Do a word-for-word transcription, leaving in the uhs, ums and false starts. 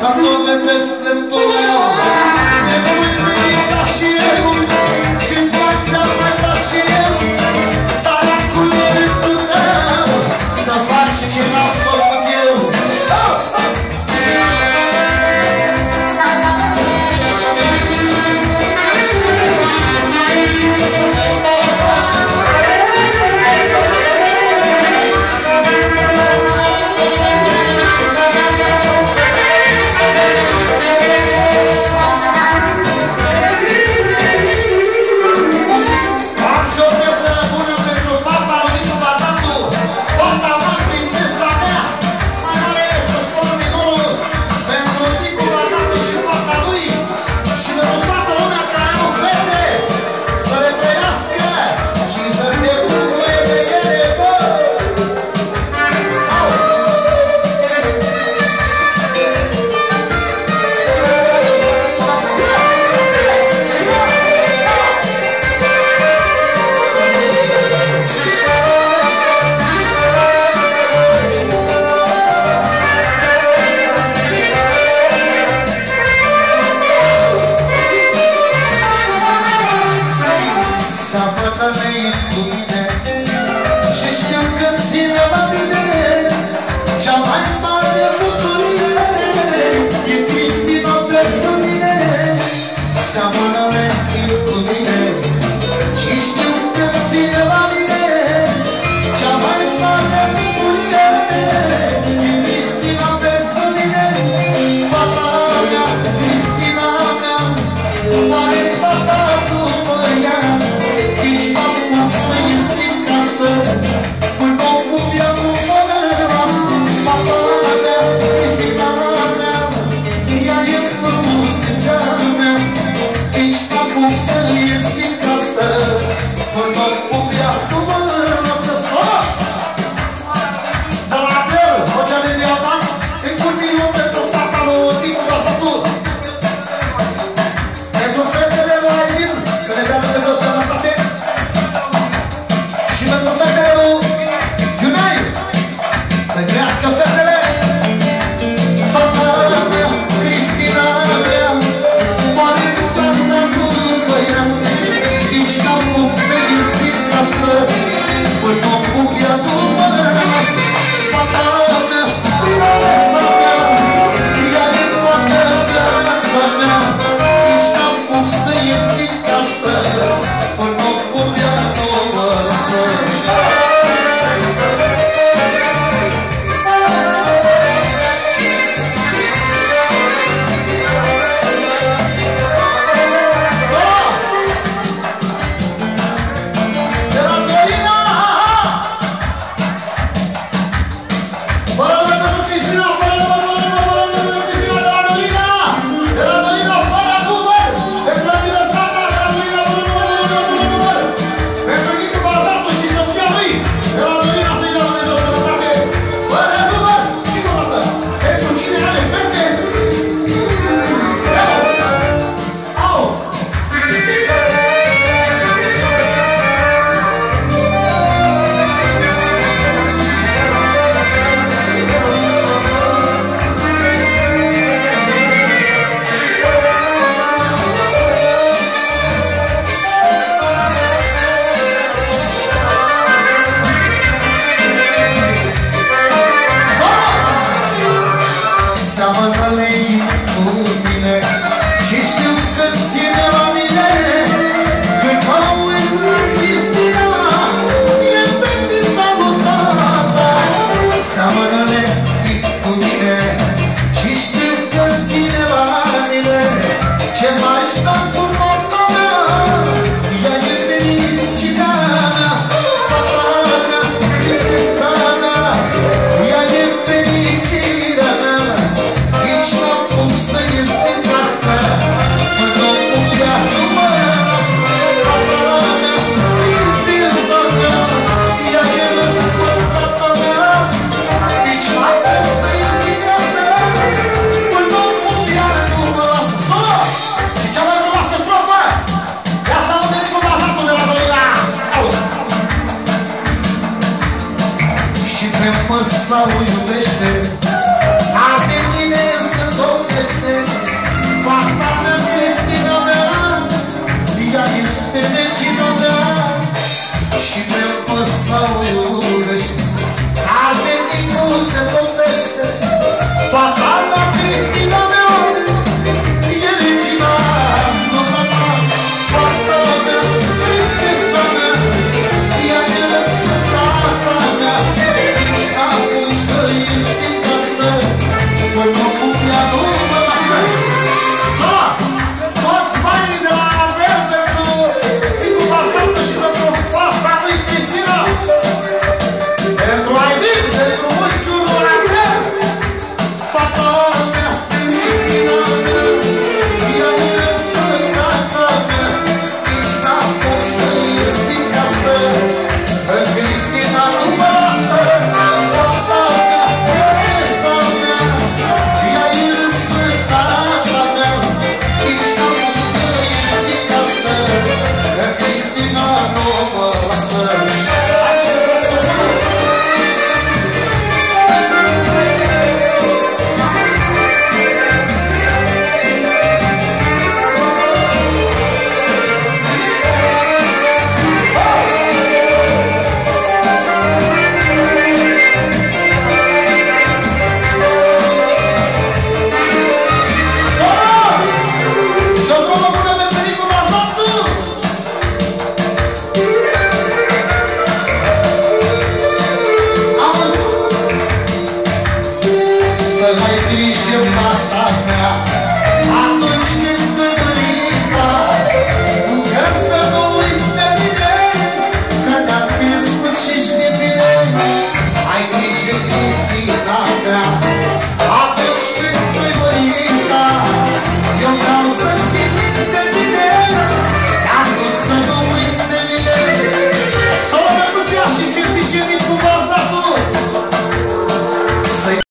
Să nu vedeți plânturi.